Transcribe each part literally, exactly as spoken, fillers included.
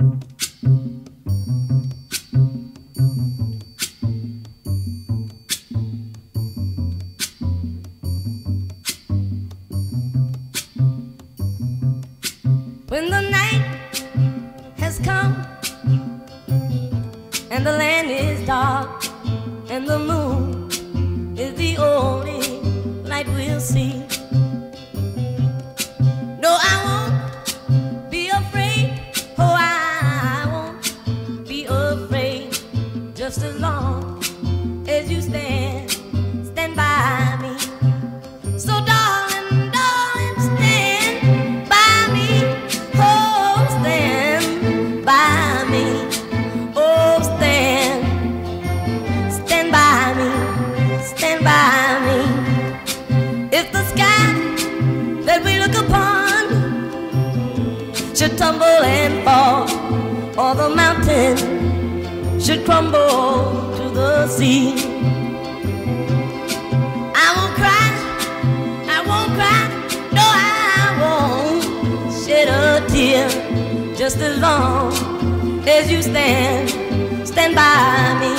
When the night has come and the land is dark and the moon is the only light we'll see, no, I won't be afraid. Oh, I won't be afraid, just as long as you stand, stand by me. So darling, stand by me. If the sky that we look upon should tumble and fall, or the mountain should crumble to the sea, I won't cry, I won't cry, no, I won't shed a tear, just as long as you stand, stand by me.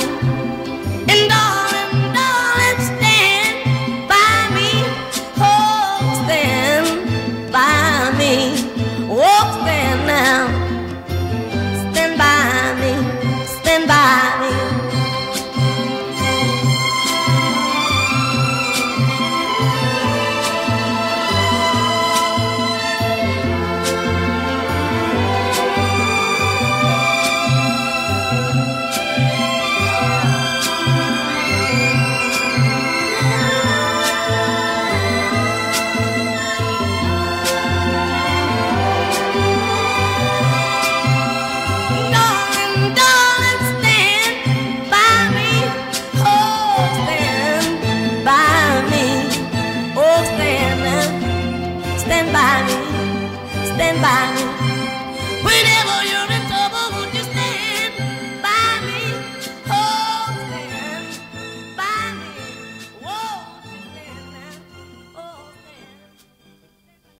Stand by me, stand by me.